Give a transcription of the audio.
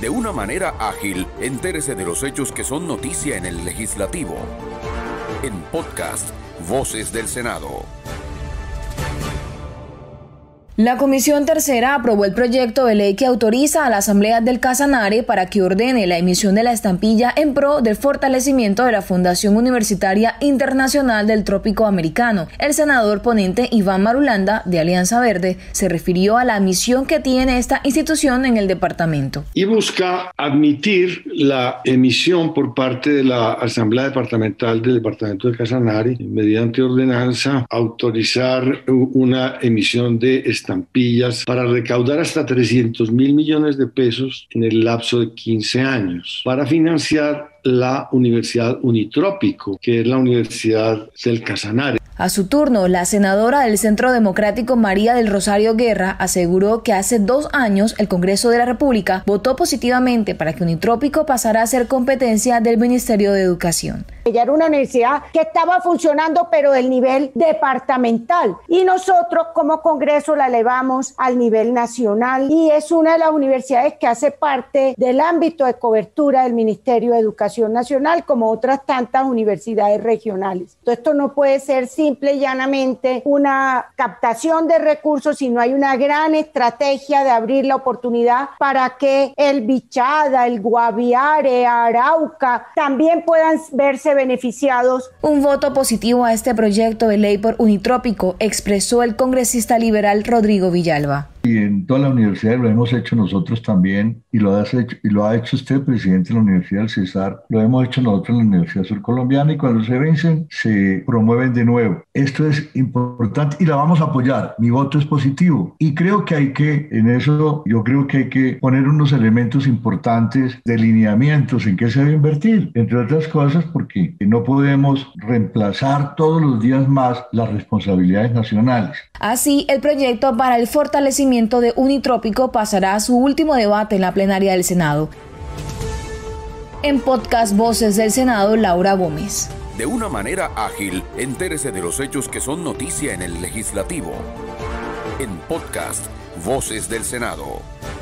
de una manera ágil, entérese de los hechos que son noticia en el Legislativo. En podcast, Voces del Senado. La Comisión Tercera aprobó el proyecto de ley que autoriza a la Asamblea del Casanare para que ordene la emisión de la estampilla en pro del fortalecimiento de la Fundación Universitaria Internacional del Trópico Americano. El senador ponente Iván Marulanda, de Alianza Verde, se refirió a la misión que tiene esta institución en el departamento. Y busca admitir la emisión por parte de la Asamblea Departamental del Departamento de Casanare, mediante ordenanza, autorizar una emisión de estampillas para recaudar hasta 300.000 millones de pesos en el lapso de 15 años para financiar la Universidad Unitrópico, que es la Universidad del Casanare. A su turno, la senadora del Centro Democrático María del Rosario Guerra aseguró que hace 2 años el Congreso de la República votó positivamente para que Unitrópico pasara a ser competencia del Ministerio de Educación. Ella era una universidad que estaba funcionando, pero del nivel departamental. Y nosotros como Congreso la elevamos al nivel nacional y es una de las universidades que hace parte del ámbito de cobertura del Ministerio de Educación Nacional, como otras tantas universidades regionales. Entonces, esto no puede ser simple y llanamente una captación de recursos, sino hay una gran estrategia de abrir la oportunidad para que el Vichada, el Guaviare, Arauca también puedan verse beneficiados. Un voto positivo a este proyecto de ley por Unitrópico expresó el congresista liberal Rodrigo Villalba. Y en toda la universidad lo hemos hecho nosotros también, y lo ha hecho usted, presidente de la Universidad del César, lo hemos hecho nosotros en la Universidad Sur Colombiana, y cuando se vencen, se promueven de nuevo. Esto es importante y la vamos a apoyar. Mi voto es positivo y creo que hay que poner unos elementos importantes de lineamientos en qué se debe invertir, entre otras cosas porque no podemos reemplazar todos los días más las responsabilidades nacionales. Así, el proyecto para el fortalecimiento de Unitrópico pasará a su último debate en la plenaria del Senado. En podcast Voces del Senado, Laura Gómez. De una manera ágil, entérese de los hechos que son noticia en el Legislativo. En podcast Voces del Senado.